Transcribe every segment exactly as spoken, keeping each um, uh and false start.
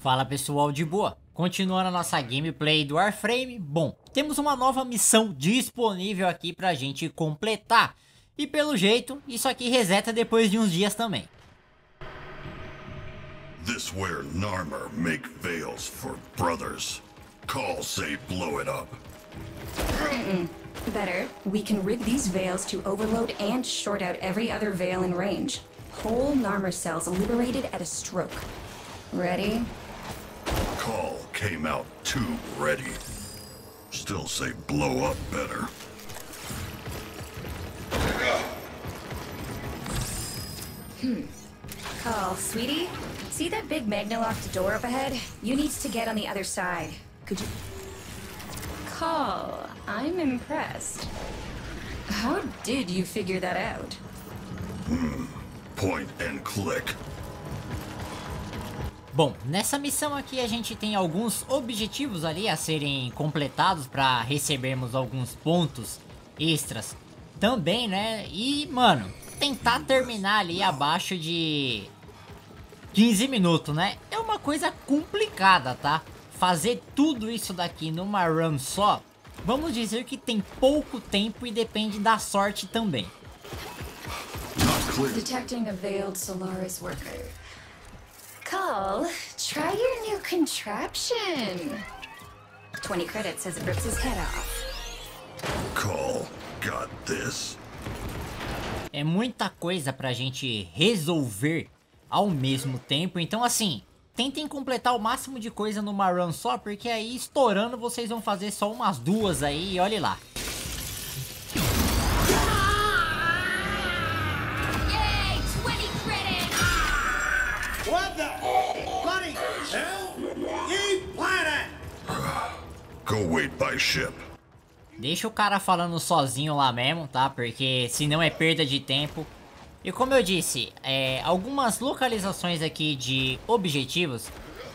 Fala pessoal de boa, continuando a nossa gameplay do Warframe. Bom, temos uma nova missão disponível aqui pra gente completar. E pelo jeito, isso aqui reseta depois de uns dias também. This where Narmer make veils for brothers. Kahl say blow it up. Mm-mm. Better, we can rig these veils to overload and short out every other veil in range. Whole Narmer cells liberated at a stroke. Ready? Kahl came out too ready. Still say blow up better. Hmm. Kahl, sweetie? See that big magna-locked door up ahead? You need to get on the other side. Could you... Kahl, I'm impressed. How did you figure that out? Hmm. Point and click. Bom, nessa missão aqui a gente tem alguns objetivos ali a serem completados para recebermos alguns pontos extras também, né? E, mano, tentar terminar ali abaixo de quinze minutos, né? É uma coisa complicada, tá? Fazer tudo isso daqui numa run só, vamos dizer que tem pouco tempo e depende da sorte também. Detecting a veiled Solaris worker. Kahl, try your new contraption. twenty credits as it rips his head off. Kahl, got this. É muita coisa pra gente resolver ao mesmo tempo, então assim, tentem completar o máximo de coisa numa run só, porque aí estourando vocês vão fazer só umas duas aí e olhe lá. What the bloody hell? You planet! Go wait by ship. Deixa o cara falando sozinho lá mesmo, tá? Porque senão é perda de tempo. E como eu disse, é, algumas localizações aqui de objetivos,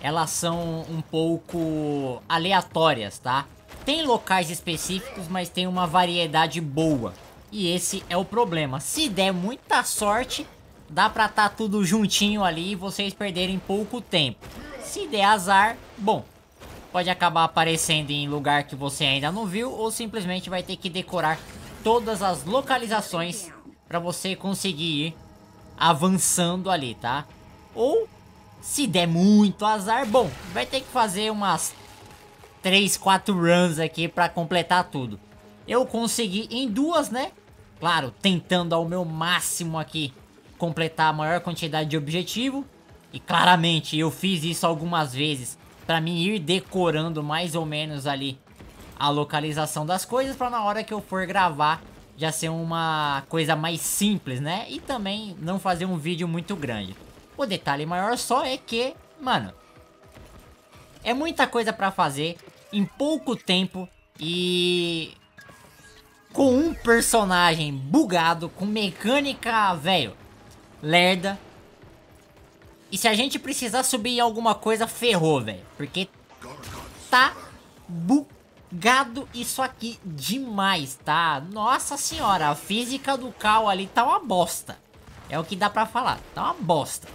elas são um pouco aleatórias, tá? Tem locais específicos, mas tem uma variedade boa. E esse é o problema. Se der muita sorte, dá pra tá tudo juntinho ali e vocês perderem pouco tempo. Se der azar, bom, pode acabar aparecendo em lugar que você ainda não viu, ou simplesmente vai ter que decorar todas as localizações pra você conseguir ir avançando ali, tá? Ou, se der muito azar, bom, vai ter que fazer umas três, quatro runs aqui pra completar tudo. Eu consegui em duas, né? Claro, tentando ao meu máximo aqui completar a maior quantidade de objetivo. E claramente eu fiz isso algumas vezes para mim ir decorando mais ou menos ali a localização das coisas, para na hora que eu for gravar já ser uma coisa mais simples, né? E também não fazer um vídeo muito grande. O detalhe maior só é que, mano, é muita coisa para fazer em pouco tempo e com um personagem bugado, com mecânica, velho, lerda. E se a gente precisar subir em alguma coisa, ferrou, velho. Porque tá bugado isso aqui demais, tá? Nossa senhora, a física do Kahl ali tá uma bosta. É o que dá pra falar, tá uma bosta.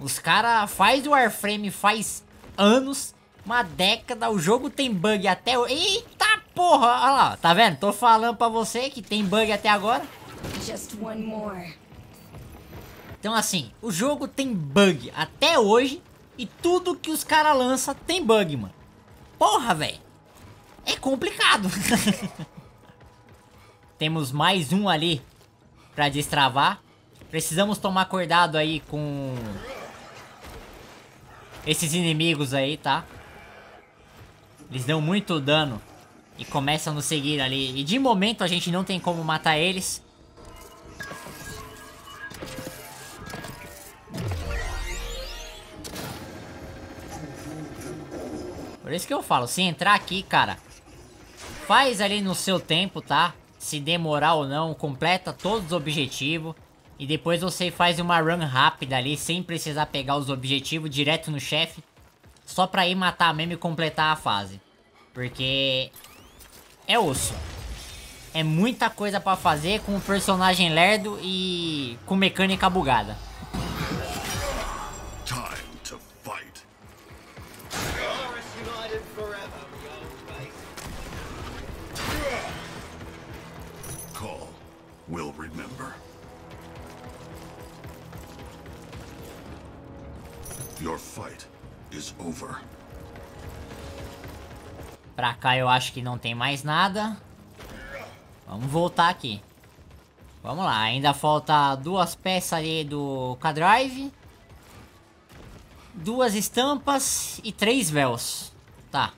Os caras fazem o Warframe faz anos, uma década, o jogo tem bug até... o... Eita porra, olha lá, tá vendo? Tô falando pra você que tem bug até agora. Just one more. Então assim, o jogo tem bug até hoje e tudo que os caras lançam tem bug, mano. Porra, velho. É complicado. Temos mais um ali pra destravar. Precisamos tomar cuidado aí com esses inimigos aí, tá? Eles dão muito dano e começam a nos seguir ali. E de momento a gente não tem como matar eles. Por isso que eu falo, se entrar aqui, cara, faz ali no seu tempo, tá? Se demorar ou não, completa todos os objetivos. E depois você faz uma run rápida ali, sem precisar pegar os objetivos direto no chefe. Só pra ir matar mesmo e completar a fase. Porque é osso. É muita coisa pra fazer com o personagem lerdo e com mecânica bugada. Time to fight. Your fight is over. Pra cá eu acho que não tem mais nada. Vamos voltar aqui. Vamos lá, ainda falta duas peças ali do K-Drive. Duas estampas e três véus. Tá.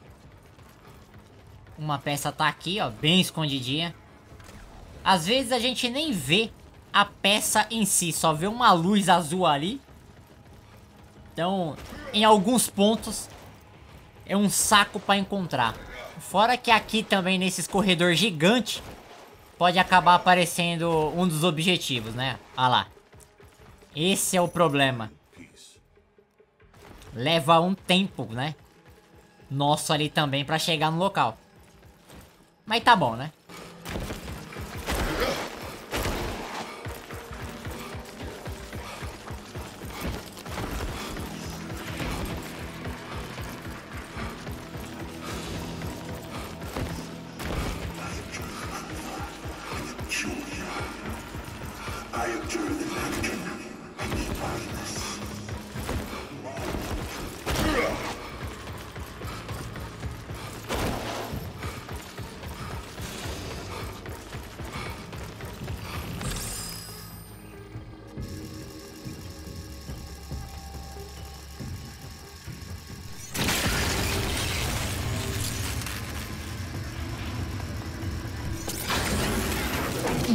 Uma peça tá aqui, ó, bem escondidinha. Às vezes a gente nem vê a peça em si, só vê uma luz azul ali. Então, em alguns pontos, é um saco pra encontrar. Fora que aqui também, nesses corredor gigante, pode acabar aparecendo um dos objetivos, né? Ah lá. Esse é o problema. Leva um tempo, né? Nosso ali também pra chegar no local. Mas tá bom, né?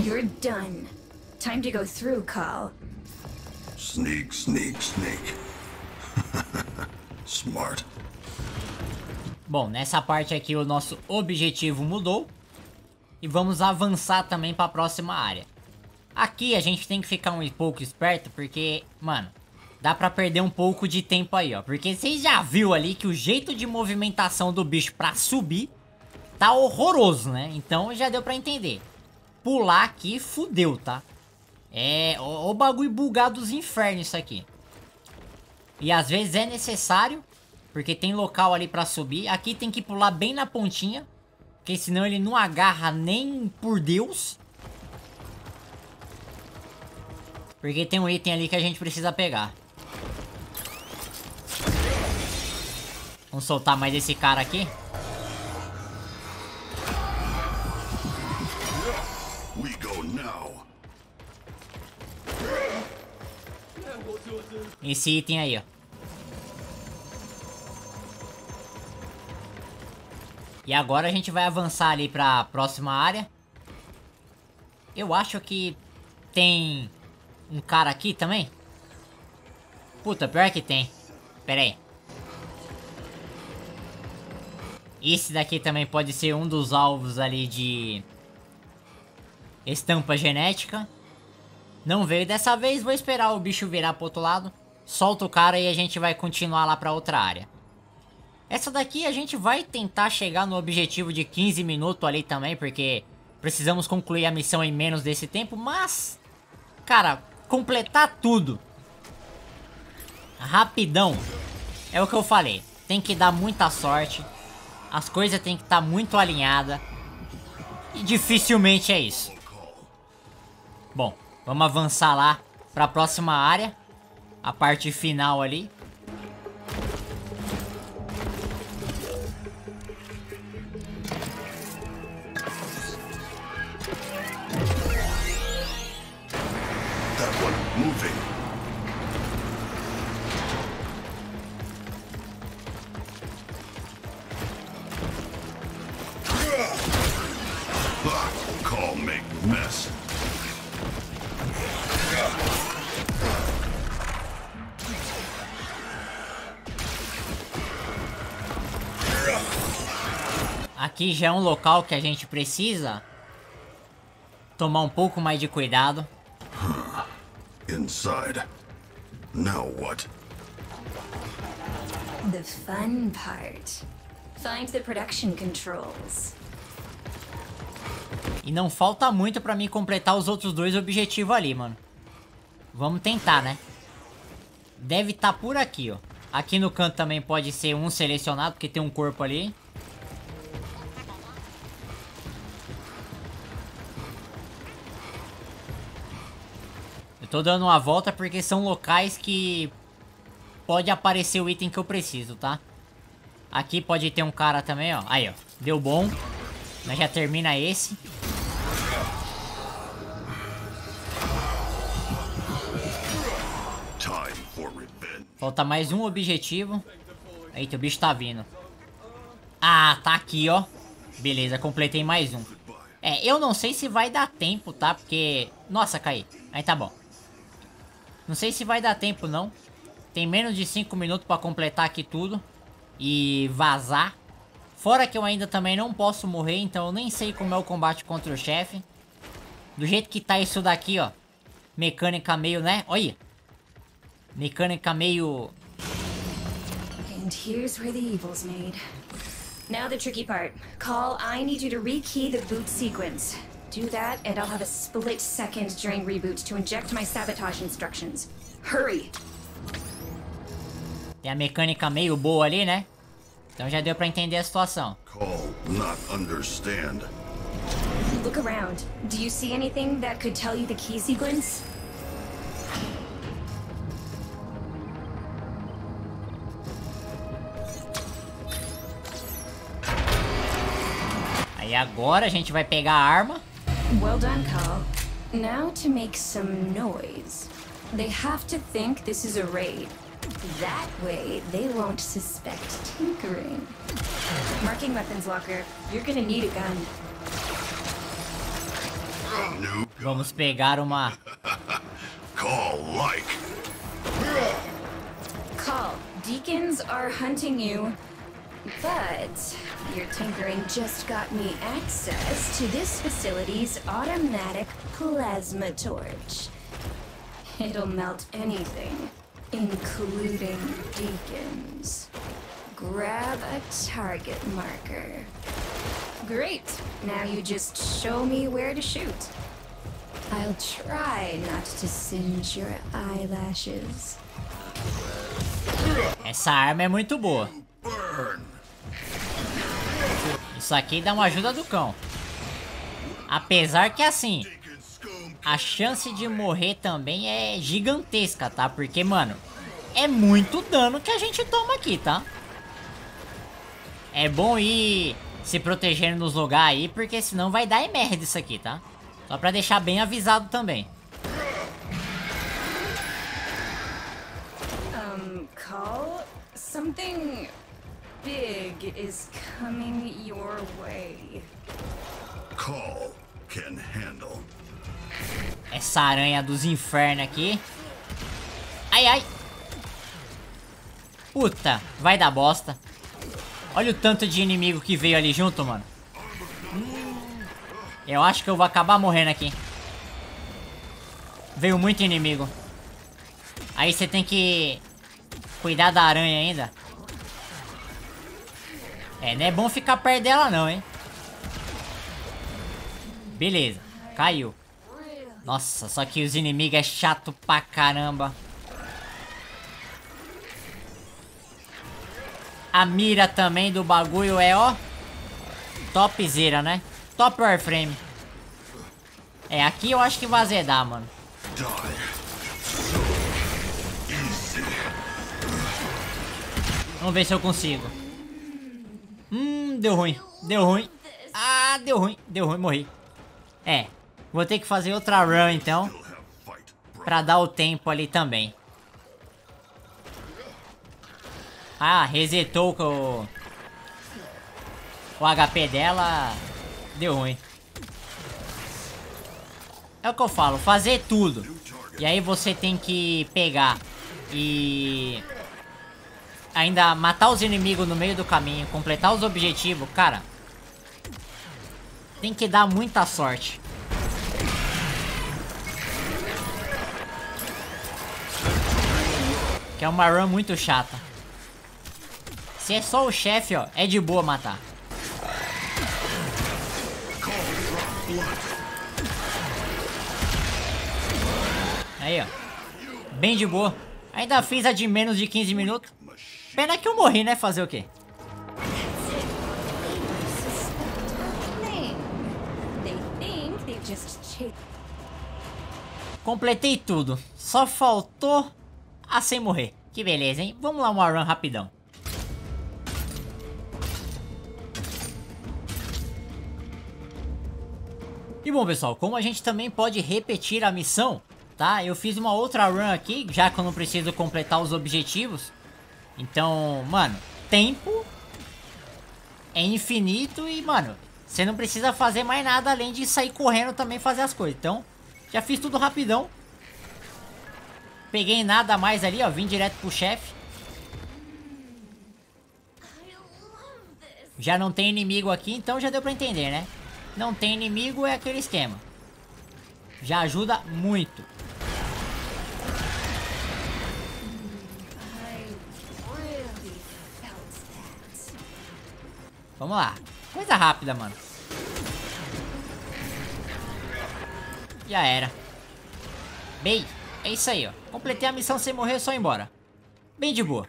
You're done. Time to go through, Kahl. Sneak, sneak, sneak. Smart. Bom, nessa parte aqui o nosso objetivo mudou. E vamos avançar também para a próxima área. Aqui a gente tem que ficar um pouco esperto, porque, mano, dá para perder um pouco de tempo aí, ó. Porque vocês já viram ali que o jeito de movimentação do bicho para subir tá horroroso, né? Então já deu para entender. Pular aqui, fudeu, tá? É o, o bagulho bugado dos infernos isso aqui. E às vezes é necessário, porque tem local ali pra subir. Aqui tem que pular bem na pontinha, porque senão ele não agarra nem por Deus. Porque tem um item ali que a gente precisa pegar. Vamos soltar mais esse cara aqui. Esse item aí, ó. E agora a gente vai avançar ali pra próxima área. Eu acho que tem um cara aqui também. Puta, pior que tem. Pera aí. Esse daqui também pode ser um dos alvos ali de estampa genética. Não veio dessa vez, vou esperar o bicho virar pro outro lado. Solta o cara e a gente vai continuar lá pra outra área. Essa daqui a gente vai tentar chegar no objetivo de quinze minutos ali também, porque precisamos concluir a missão em menos desse tempo, mas... cara, completar tudo rapidão é o que eu falei. Tem que dar muita sorte, as coisas tem que estar muito alinhadas. E dificilmente é isso. Bom, vamos avançar lá para a próxima área, a parte final ali. Aqui já é um local que a gente precisa tomar um pouco mais de cuidado. Inside. Now what? The fun part. Find the production controls. E não falta muito pra mim completar os outros dois objetivos ali, mano. Vamos tentar, né? Deve estar por aqui, ó. Aqui no canto também pode ser um selecionado, porque tem um corpo ali. Tô dando uma volta porque são locais que pode aparecer o item que eu preciso, tá? Aqui pode ter um cara também, ó. Aí, ó. Deu bom. Mas já termina esse. Falta mais um objetivo. Eita, o bicho tá vindo. Ah, tá aqui, ó. Beleza, completei mais um. É, eu não sei se vai dar tempo, tá? Porque... Nossa, caí. Aí tá bom. Não sei se vai dar tempo, não. Tem menos de cinco minutos pra completar aqui tudo. E vazar. Fora que eu ainda também não posso morrer, então eu nem sei como é o combate contra o chefe. Do jeito que tá isso daqui, ó. Mecânica meio, né? Olha. Mecânica meio... And here's where the evil's made. Now the tricky part. Kahl, I need you to rekey the boot sequence. Do that and I'll have a split second during reboot to inject my sabotage instructions. Hurry! Tem a mecânica meio boa ali, né? Então já deu pra entender a situação. Kahl, not understand. Look around. Do you see anything that could tell you the key sequence? Aí agora a gente vai pegar a arma. Well done, Kahl. Now to make some noise. They have to think this is a raid. That way, they won't suspect tinkering. Marking weapons locker. You're gonna need a gun. Vamos pegar uma. Kahl like. Kahl, deacons are hunting you, but your tinkering just got me access to this facility's automatic plasma torch. It'll melt anything. Including deacons. Grab a target marker. Great! Now you just show me where to shoot. I'll try not to singe your eyelashes. Essa arma é muito boa. Isso aqui dá uma ajuda do cão. Apesar que assim... A chance de morrer também é gigantesca, tá? Porque, mano, é muito dano que a gente toma aqui, tá? É bom ir se protegendo nos lugares aí, porque senão vai dar merda isso aqui, tá? Só pra deixar bem avisado também. Um, Kahl, something big is coming your way. Kahl can handle. Essa aranha dos infernos aqui. Ai, ai. Puta, vai dar bosta. Olha o tanto de inimigo que veio ali junto, mano. Eu acho que eu vou acabar morrendo aqui. Veio muito inimigo. Aí você tem que cuidar da aranha ainda. É, não é bom ficar perto dela não, hein. Beleza, caiu. Nossa, só que os inimigos é chato pra caramba. A mira também do bagulho é, ó, topzera, né? Top Warframe. É, aqui eu acho que vai azedar, mano. Vamos ver se eu consigo. Hum, deu ruim, deu ruim. Ah, deu ruim, deu ruim, morri. É. Vou ter que fazer outra run, então. Pra dar o tempo ali também. Ah, resetou o... O H P dela... Deu ruim. É o que eu falo, fazer tudo. E aí você tem que pegar e... Ainda matar os inimigos no meio do caminho, completar os objetivos. Cara... Tem que dar muita sorte. É uma run muito chata. Se é só o chefe, ó, é de boa matar. Aí, ó. Bem de boa. Ainda fiz a de menos de quinze minutos. Pena que eu morri, né? Fazer o quê? Completei tudo. Só faltou... Ah, sem morrer. Que beleza, hein? Vamos lá, uma run rapidão. E bom, pessoal, como a gente também pode repetir a missão, tá? Eu fiz uma outra run aqui, já que eu não preciso completar os objetivos. Então, mano, tempo é infinito e, mano, você não precisa fazer mais nada além de sair correndo também fazer as coisas. Então, já fiz tudo rapidão. Peguei nada mais ali, ó, vim direto pro chefe. Já não tem inimigo aqui, então já deu pra entender, né? Não tem inimigo, é aquele esquema. Já ajuda muito. Vamos lá. Coisa rápida, mano. Já era. Bem, é isso aí, ó. Completei a missão sem morrer, só ir embora. Bem de boa.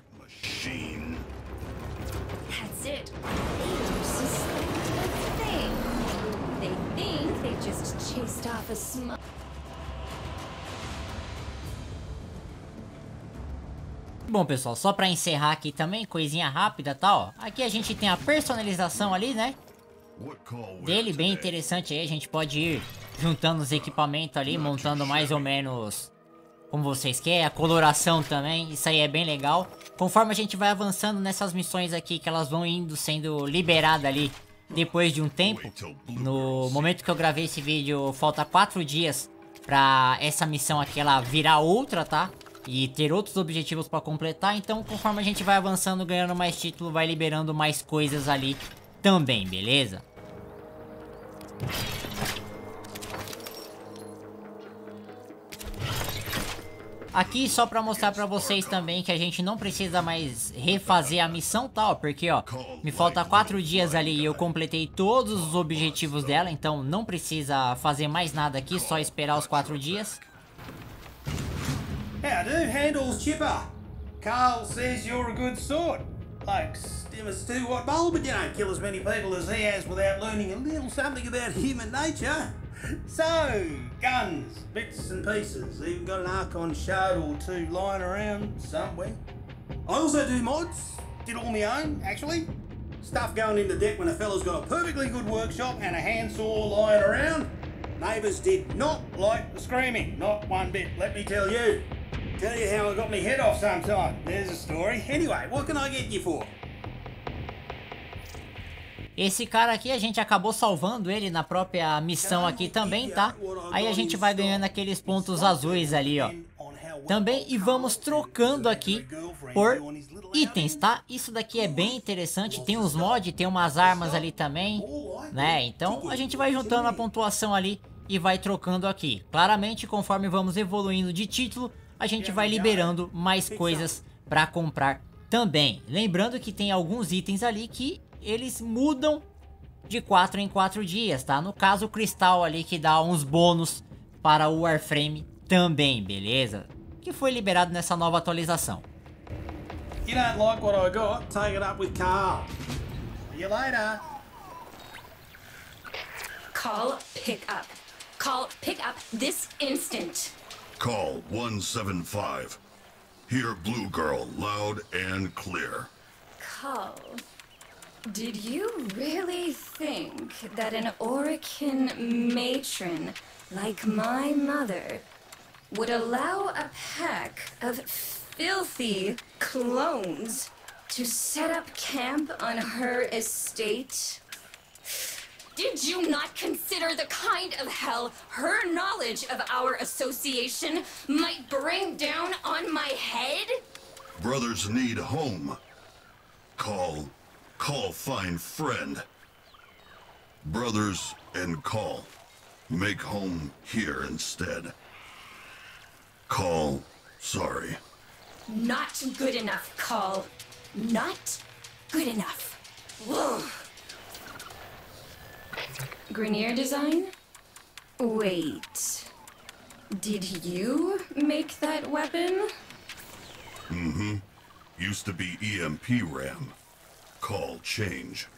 Bom, pessoal, só pra encerrar aqui também, coisinha rápida, tá, ó. Aqui a gente tem a personalização ali, né, dele, bem interessante aí. A gente pode ir juntando os equipamentos ali, montando mais ou menos como vocês querem. A coloração também, isso aí é bem legal. Conforme a gente vai avançando nessas missões aqui, que elas vão indo sendo liberadas ali depois de um tempo. No momento que eu gravei esse vídeo, falta quatro dias pra essa missão aqui ela virar outra, tá? E ter outros objetivos pra completar. Então, conforme a gente vai avançando, ganhando mais título, vai liberando mais coisas ali também, beleza? Aqui só pra mostrar pra vocês também que a gente não precisa mais refazer a missão, tal, porque, ó, me falta quatro dias ali e eu completei todos os objetivos dela, então não precisa fazer mais nada aqui, só esperar os quatro dias. How do handles, Chipper? Kahl says you're a good sort. Like Stimmus do what bowl, but you don't kill as many people as he has without learning a little something about human nature. So, guns, bits and pieces, even got an Archon shard or two lying around somewhere. I also do mods, did all my own actually. Stuff going in the deck when a fella's got a perfectly good workshop and a handsaw lying around. Neighbours did not like the screaming, not one bit, let me tell you. Tell you how I got my head off sometime, there's a story. Anyway, what can I get you for? Esse cara aqui, a gente acabou salvando ele na própria missão aqui também, tá? Aí a gente vai ganhando aqueles pontos azuis ali, ó. Também, e vamos trocando aqui por itens, tá? Isso daqui é bem interessante, tem uns mods, tem umas armas ali também, né? Então, a gente vai juntando a pontuação ali e vai trocando aqui. Claramente, conforme vamos evoluindo de título, a gente vai liberando mais coisas pra comprar também. Lembrando que tem alguns itens ali que... eles mudam de quatro em quatro dias, tá? No caso, o cristal ali que dá uns bônus para o Warframe também, beleza? Que foi liberado nessa nova atualização. You don't like what I got, take it up with Kahl. See you later. Kahl, pick up. Kahl, pick up this instant. Kahl one seven five. Hear Blue Girl loud and clear. Kahl. Did you really think that an Orokin matron like my mother would allow a pack of filthy clones to set up camp on her estate? Did you not consider the kind of hell her knowledge of our association might bring down on my head? Brothers need home. Kahl. Kahl find friend. Brothers and Kahl make home here instead. Kahl, sorry. Not good enough, Kahl. Not good enough. Whoa. Grineer design? Wait. Did you make that weapon? Mm-hmm. Used to be E M P Ram. Kahl change.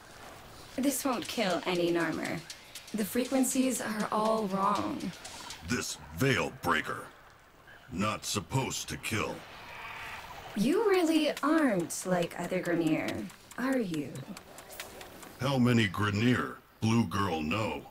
This won't kill any Narmer. The frequencies are all wrong. This veil breaker. Not supposed to kill. You really aren't like other Grineer, are you? How many Grineer Blue Girl know?